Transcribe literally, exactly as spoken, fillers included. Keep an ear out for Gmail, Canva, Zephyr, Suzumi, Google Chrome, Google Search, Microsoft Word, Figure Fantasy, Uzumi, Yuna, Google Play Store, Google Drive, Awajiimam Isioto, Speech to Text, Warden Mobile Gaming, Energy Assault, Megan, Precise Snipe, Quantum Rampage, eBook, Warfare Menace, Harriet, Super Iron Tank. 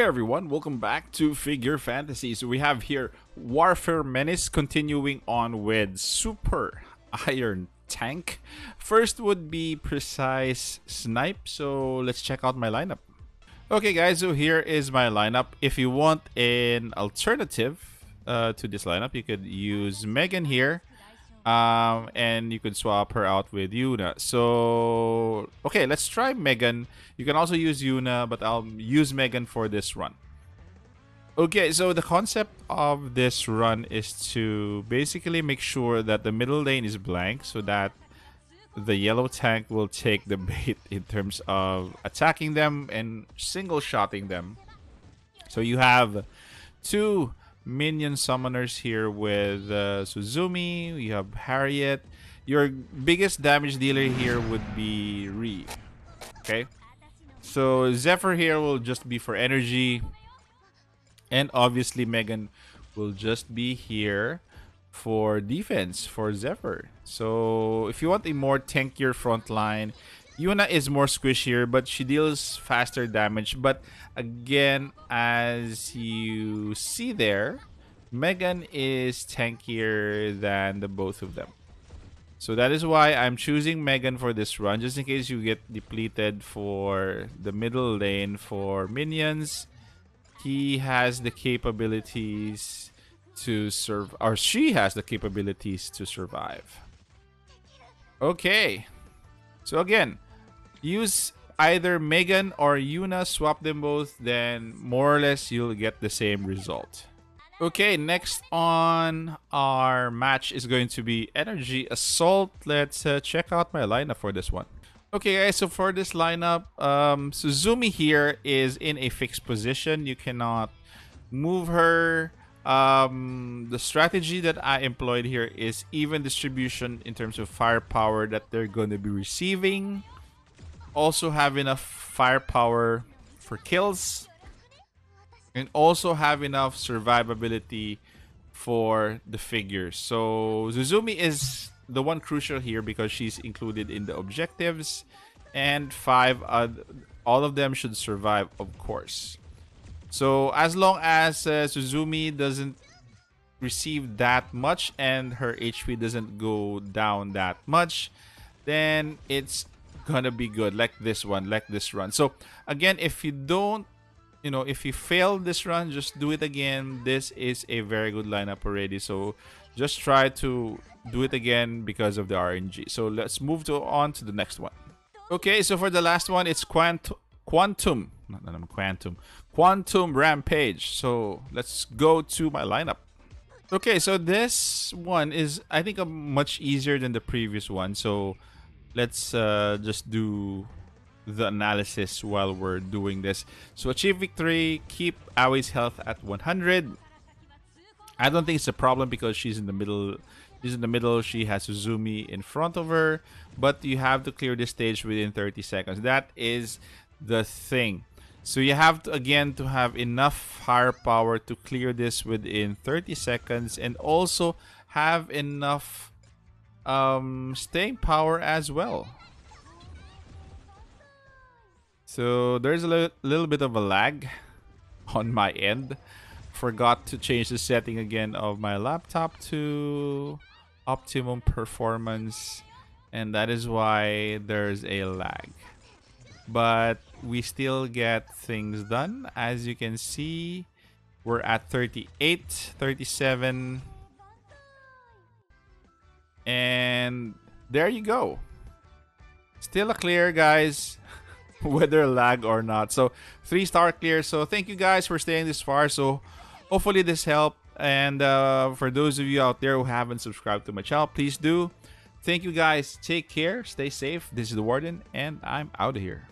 Hey everyone, welcome back to Figure Fantasy. So we have here Warfare Menace continuing on with Super Iron Tank. First would be Precise Snipe, so let's check out my lineup. Okay guys, so here is my lineup. If you want an alternative uh, to this lineup, you could use Megan here. Um, and you could swap her out with Yuna. So, okay, let's try Megan. You can also use Yuna, but I'll use Megan for this run. Okay, so the concept of this run is to basically make sure that the middle lane is blank so that the yellow tank will take the bait in terms of attacking them and single-shotting them. So you have two minion summoners here with uh, Suzumi. You have Harriet. Your biggest damage dealer here would be Re. Okay, so Zephyr here will just be for energy, and obviously Megan will just be here for defense for Zephyr. So if you want a more tankier front line, Yuna is more squishier, but she deals faster damage. But again, as you see there, Megan is tankier than the both of them. So that is why I'm choosing Megan for this run, just in case you get depleted for the middle lane for minions. He has the capabilities to serve, or she has the capabilities to survive. Okay. So again, use either Megan or Yuna, swap them both, then more or less you'll get the same result. Okay, next on our match is going to be Energy Assault. Let's uh, check out my lineup for this one. Okay guys, so for this lineup, um, Suzumi here is in a fixed position. You cannot move her. Um, the strategy that I employed here is even distribution in terms of firepower that they're going to be receiving. Also have enough firepower for kills. And also have enough survivability for the figures. So Zuzumi is the one crucial here because she's included in the objectives. And five, uh, all of them should survive, of course. So as long as uh, Suzumi doesn't receive that much and her H P doesn't go down that much, then it's gonna be good, like this one, like this run. So again, if you don't, you know, if you fail this run, just do it again. This is a very good lineup already, so just try to do it again because of the R N G. So let's move to on to the next one. Okay, so for the last one, it's Quantum. Quantum, not that I'm Quantum, Quantum Rampage. So let's go to my lineup. Okay, so this one is, I think, much easier than the previous one. So let's uh, just do the analysis while we're doing this. So achieve victory, keep Aoi's health at one hundred. I don't think it's a problem because she's in the middle. She's in the middle. She has Uzumi in front of her, but you have to clear this stage within thirty seconds. That is the thing. So you have to, again, to have enough firepower to clear this within thirty seconds, and also have enough um, staying power as well. So there's a li little bit of a lag on my end. Forgot to change the setting again of my laptop to optimum performance, and that is why there's a lag. But we still get things done. As you can see, we're at thirty-eight, thirty-seven. And there you go. Still a clear, guys, whether lag or not. So three star clear. So thank you guys for staying this far. So hopefully this helped. And uh, for those of you out there who haven't subscribed to my channel, please do. Thank you guys. Take care. Stay safe. This is the Warden, and I'm out of here.